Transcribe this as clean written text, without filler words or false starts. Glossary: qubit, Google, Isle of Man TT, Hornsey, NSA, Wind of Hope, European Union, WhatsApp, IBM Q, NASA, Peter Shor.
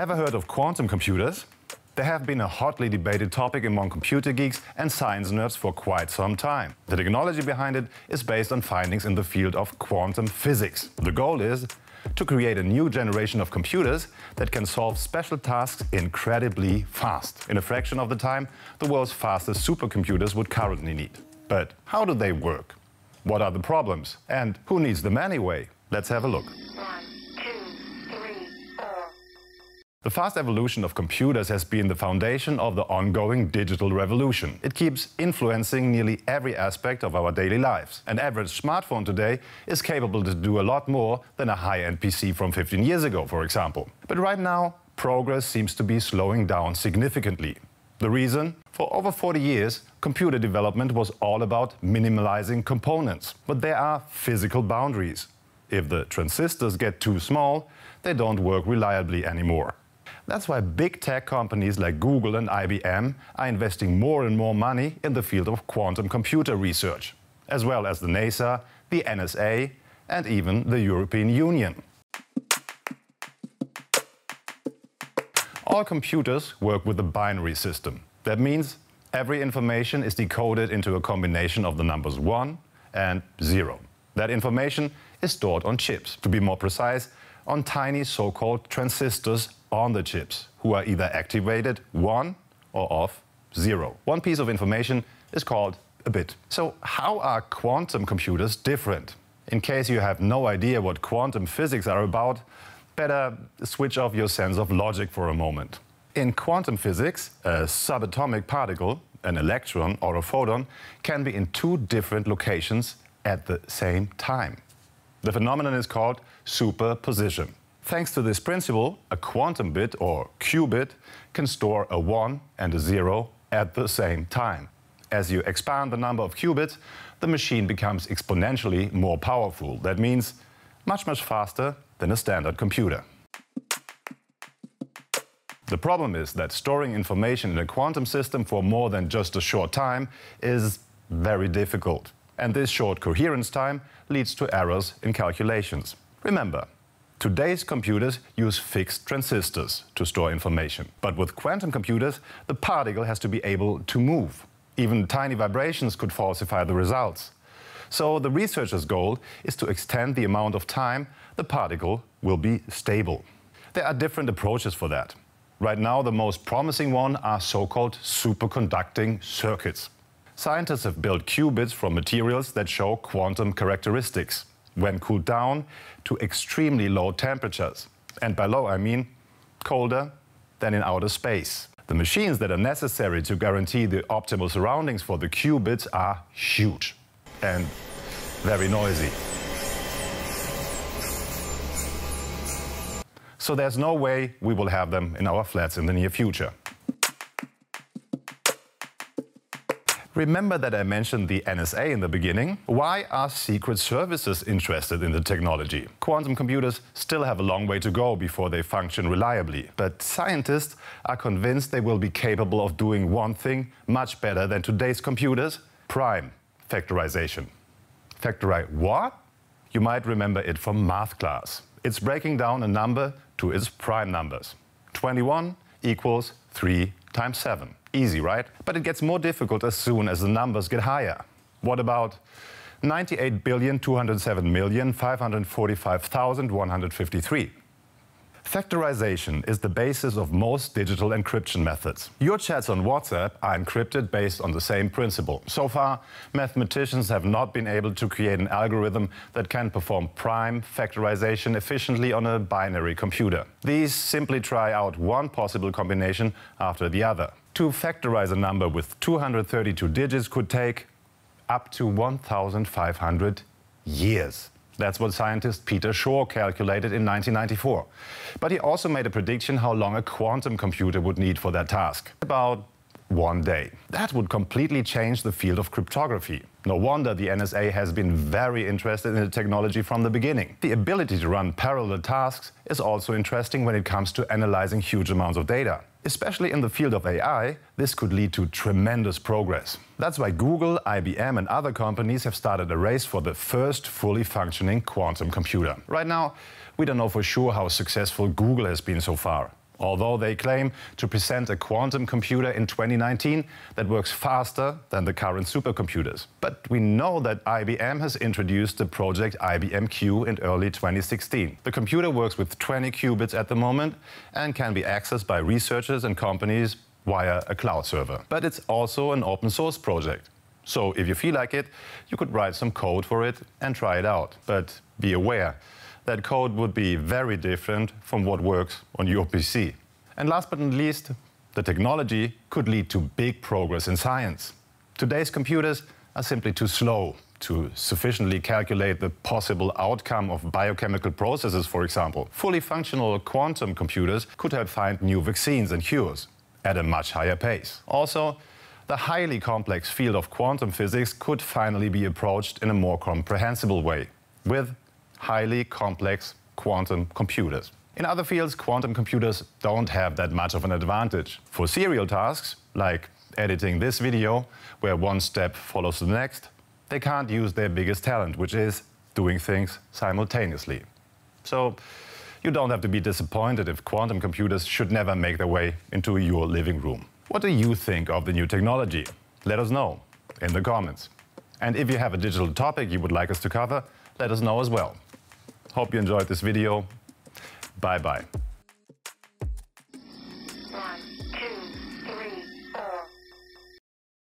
Ever heard of quantum computers? They have been a hotly debated topic among computer geeks and science nerds for quite some time. The technology behind it is based on findings in the field of quantum physics. The goal is to create a new generation of computers that can solve special tasks incredibly fast, in a fraction of the time the world's fastest supercomputers would currently need. But how do they work? What are the problems? And who needs them anyway? Let's have a look. The fast evolution of computers has been the foundation of the ongoing digital revolution. It keeps influencing nearly every aspect of our daily lives. An average smartphone today is capable to do a lot more than a high-end PC from 15 years ago, for example. But right now, progress seems to be slowing down significantly. The reason? For over 40 years, computer development was all about minimalizing components. But there are physical boundaries. If the transistors get too small, they don't work reliably anymore. That's why big tech companies like Google and IBM are investing more and more money in the field of quantum computer research, as well as the NASA, the NSA, and even the European Union. All computers work with a binary system. That means every information is decoded into a combination of the numbers 1 and 0. That information is stored on chips. To be more precise, on tiny so-called transistors on the chips, who are either activated 1 or off 0. One piece of information is called a bit. So how are quantum computers different? In case you have no idea what quantum physics are about, better switch off your sense of logic for a moment. In quantum physics, a subatomic particle, an electron or a photon, can be in two different locations at the same time. The phenomenon is called superposition. Thanks to this principle, a quantum bit, or Q bit, can store a 1 and a 0 at the same time. As you expand the number of qubits, the machine becomes exponentially more powerful. That means much, much faster than a standard computer. The problem is that storing information in a quantum system for more than just a short time is very difficult. And this short coherence time leads to errors in calculations. Remember, today's computers use fixed transistors to store information. But with quantum computers, the particle has to be able to move. Even tiny vibrations could falsify the results. So the researchers' goal is to extend the amount of time the particle will be stable. There are different approaches for that. Right now, the most promising one are so-called superconducting circuits. Scientists have built qubits from materials that show quantum characteristics when cooled down to extremely low temperatures. And by low, I mean colder than in outer space. The machines that are necessary to guarantee the optimal surroundings for the qubits are huge and very noisy. So there's no way we will have them in our flats in the near future. Remember that I mentioned the NSA in the beginning? Why are secret services interested in the technology? Quantum computers still have a long way to go before they function reliably. But scientists are convinced they will be capable of doing one thing much better than today's computers: prime factorization. Factorize what? You might remember it from math class. It's breaking down a number to its prime numbers. 21 equals 3 times 7. Easy, right? But it gets more difficult as soon as the numbers get higher. What about 98,207,545,153? Factorization is the basis of most digital encryption methods. Your chats on WhatsApp are encrypted based on the same principle. So far, mathematicians have not been able to create an algorithm that can perform prime factorization efficiently on a binary computer. These simply try out one possible combination after the other. To factorize a number with 232 digits could take up to 1,500 years. That's what scientist Peter Shor calculated in 1994. But he also made a prediction how long a quantum computer would need for that task. About one day. That would completely change the field of cryptography. No wonder the NSA has been very interested in the technology from the beginning. The ability to run parallel tasks is also interesting when it comes to analyzing huge amounts of data. Especially in the field of AI, this could lead to tremendous progress. That's why Google, IBM and other companies have started a race for the first fully functioning quantum computer. Right now, we don't know for sure how successful Google has been so far. although they claim to present a quantum computer in 2019 that works faster than the current supercomputers. But we know that IBM has introduced the project IBM Q in early 2016. The computer works with 20 qubits at the moment and can be accessed by researchers and companies via a cloud server. But it's also an open source project. So if you feel like it, you could write some code for it and try it out. But be aware, that code would be very different from what works on your PC. And last but not least, the technology could lead to big progress in science. Today's computers are simply too slow to sufficiently calculate the possible outcome of biochemical processes, for example. Fully functional quantum computers could help find new vaccines and cures at a much higher pace. Also, the highly complex field of quantum physics could finally be approached in a more comprehensible way, with highly complex quantum computers. In other fields, quantum computers don't have that much of an advantage. For serial tasks, like editing this video, where one step follows the next, they can't use their biggest talent, which is doing things simultaneously. So you don't have to be disappointed if quantum computers should never make their way into your living room. What do you think of the new technology? Let us know in the comments. And if you have a digital topic you would like us to cover, let us know as well. Hope you enjoyed this video. Bye-bye.